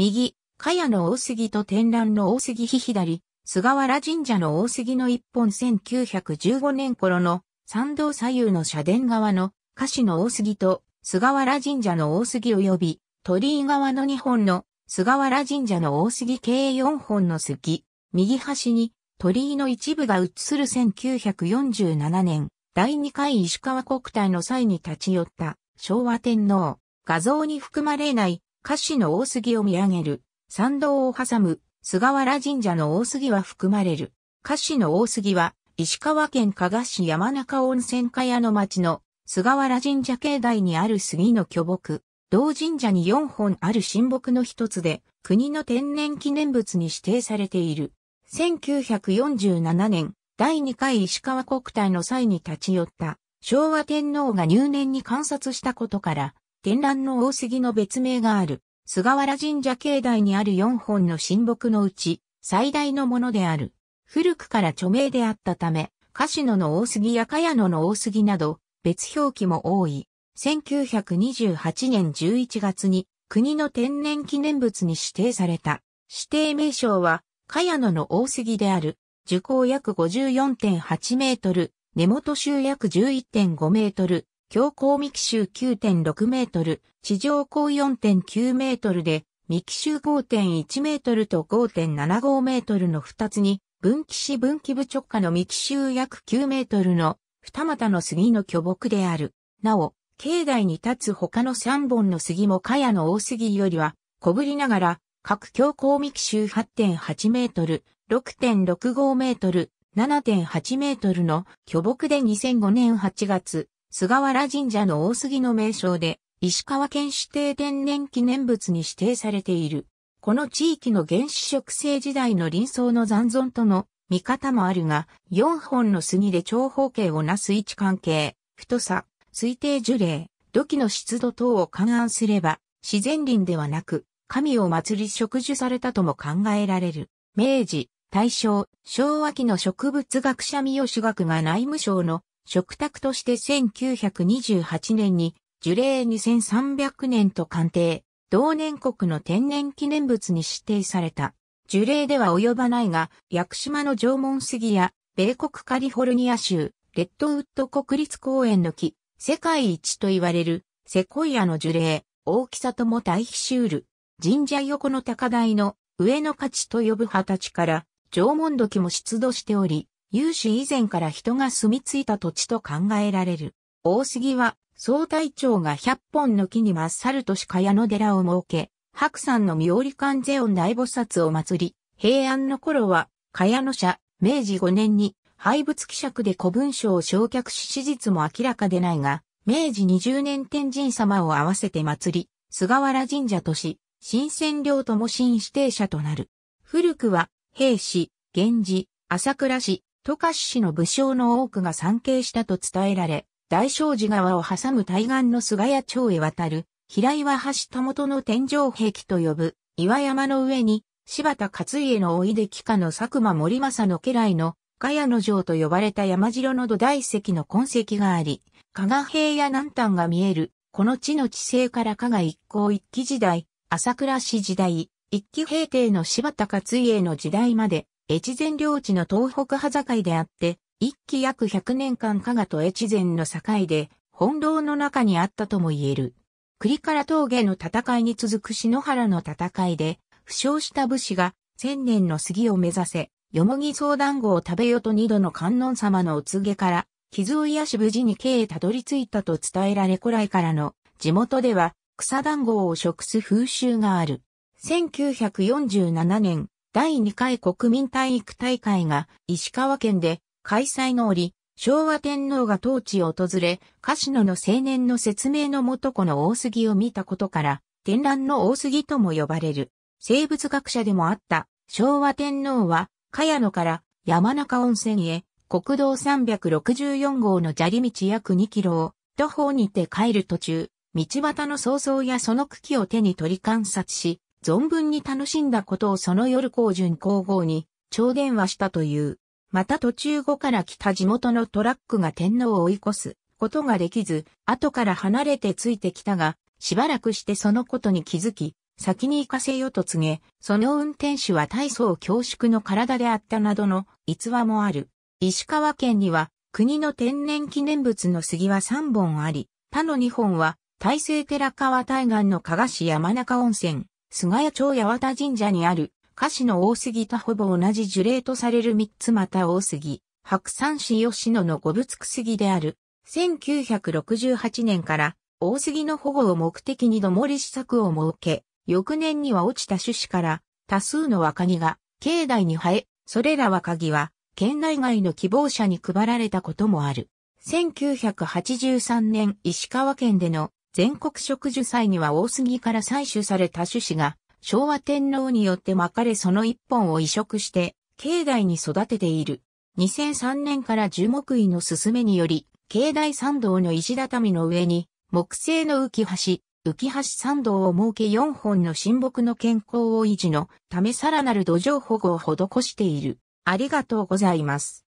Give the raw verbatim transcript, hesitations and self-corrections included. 右、茅野大杉と天覧の大杉碑左、菅原神社の大杉の一本せんきゅうひゃくじゅうごねん頃の参道左右の社殿側の下肢の大杉と菅原神社の大杉及び鳥居側のにほんの菅原神社の大杉計よんほんの杉、右端に鳥居の一部が写るせんきゅうひゃくよんじゅうななねんだいにかい石川国体の際に立ち寄った昭和天皇。画像に含まれない下肢の大杉を見上げる参道を挟む菅原神社の大杉は含まれる。下肢の大杉は石川県加賀市山中温泉茅野町の菅原神社境内にある杉の巨木。同神社によんほんある神木の一つで国の天然記念物に指定されている。せんきゅうひゃくよんじゅうななねんだいにかい石川国体の際に立ち寄った昭和天皇が入念に観察したことから天覧の大杉の別名がある、菅原神社境内にあるよんほんの神木のうち、最大のものである。古くから著名であったため、樫野の大杉や茅野の大杉など、別表記も多い。せんきゅうひゃくにじゅうはちねんじゅういちがつに、国の天然記念物に指定された。指定名称は、茅野の大杉である。樹高約 ごじゅうよんてんはち メートル、根元周約 じゅういってんご メートル。標高幹周 きゅうてんろく メートル、地上高 よんてんきゅう メートルで、幹周 ごてんいち メートルと ごてんななご メートルのふたつに、分岐し分岐部直下の幹周約きゅうメートルの二股の杉の巨木である。なお、境内に立つ他のさんぼんの杉も茅野大杉よりは小ぶりながら、各標高幹周 はってんはち メートル、ろくてんろくご メートル、ななてんはち メートルの巨木でにせんごねんはちがつ、菅原神社の大杉の名称で、石川県指定天然記念物に指定されている。この地域の原始植生時代の林層の残存との見方もあるが、よんほんの杉で長方形をなす位置関係、太さ、推定樹齢、土器の湿度等を勘案すれば、自然林ではなく、神を祀り植樹されたとも考えられる。明治、大正、昭和期の植物学者三好学が内務省の嘱託としてせんきゅうひゃくにじゅうはちねんに樹齢にせんさんびゃくねんと鑑定、同年国の天然記念物に指定された。樹齢では及ばないが、屋久島の縄文杉や、米国カリフォルニア州、レッドウッド国立公園の木、世界一と言われる、セコイアの樹齢、大きさとも大比周る。神社横の高台の上の価値と呼ぶ葉たちから、縄文土器も出土しており、有史以前から人が住み着いた土地と考えられる。大杉は、総隊長がひゃっぽんの木にまっさるとし茅野寺を設け、白山の妙理観世音大菩薩を祀り、平安の頃は、茅野社、明治ごねんに、廃仏毀釈で古文書を焼却し史実も明らかでないが、明治にじゅうねん天神様を合わせて祀り、菅原神社とし、神泉領とも神指定者となる。古くは、平氏、源氏、朝倉氏、十勝氏の武将の多くが参詣したと伝えられ、大正寺川を挟む対岸の菅谷町へ渡る、平岩橋たもとの天井壁と呼ぶ、岩山の上に、柴田勝家の甥で帰化の佐久間盛政の家来の、茅野城と呼ばれた山城の土台石の痕跡があり、加賀平野南端が見える、この地の地勢から加賀一向一揆時代、朝倉氏時代、一揆平定の柴田勝家の時代まで、越前領地の東北端境であって、一揆約ひゃくねんかん加賀と越前の境で、翻弄の中にあったとも言える。栗原峠の戦いに続く篠原の戦いで、負傷した武士が、千年の杉を目指せ、よもぎ草団子を食べよと二度の観音様のお告げから、傷を癒し無事に京へたどり着いたと伝えられ古来からの、地元では、草団子を食す風習がある。せんきゅうひゃくよんじゅうななねん、だいにかい国民体育大会が石川県で開催の折、昭和天皇が当地を訪れ、樫野の青年の説明のもとこの大杉を見たことから、天覧の大杉とも呼ばれる。生物学者でもあった昭和天皇は、茅野から山中温泉へ国道さんびゃくろくじゅうよんごうの砂利道約にキロを徒歩にて帰る途中、道端の草草やその茎を手に取り観察し、存分に楽しんだことをその夜皇順皇后に長電話したという。また途中後から来た地元のトラックが天皇を追い越すことができず、後から離れてついてきたが、しばらくしてそのことに気づき、先に行かせよと告げ、その運転手は大層恐縮の体であったなどの逸話もある。石川県には国の天然記念物の杉はさんぼんあり、他のにほんは大成寺川対岸の加賀市山中温泉、菅谷町八幡神社にある、下肢の大杉とほぼ同じ樹齢とされる三つまた大杉、白山市吉野の五仏杉である。せんきゅうひゃくろくじゅうはちねんから大杉の保護を目的にどもり施策を設け、翌年には落ちた種子から多数の若木が境内に生え、それら若木は県内外の希望者に配られたこともある。せんきゅうひゃくはちじゅうさんねん石川県での全国植樹祭には大杉から採取された種子が、昭和天皇によってまかれその一本を移植して、境内に育てている。にせんさんねんから樹木医の勧めにより、境内参道の石畳の上に、木製の浮き橋、浮き橋参道を設けよんほんの神木の健康を維持のためさらなる土壌保護を施している。ありがとうございます。